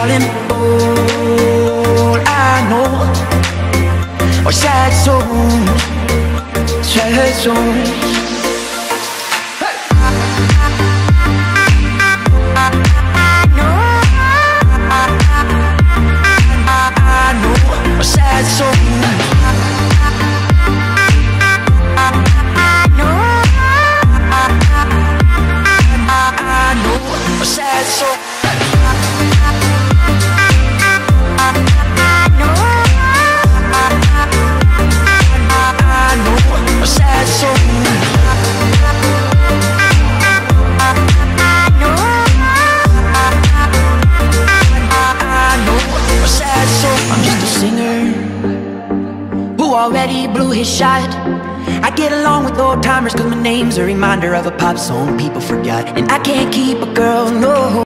darling, all I know are sad songs, sad songs. Already blew his shot. I get along with old timers, cause my name's a reminder of a pop song people forgot. And I can't keep a girl, no.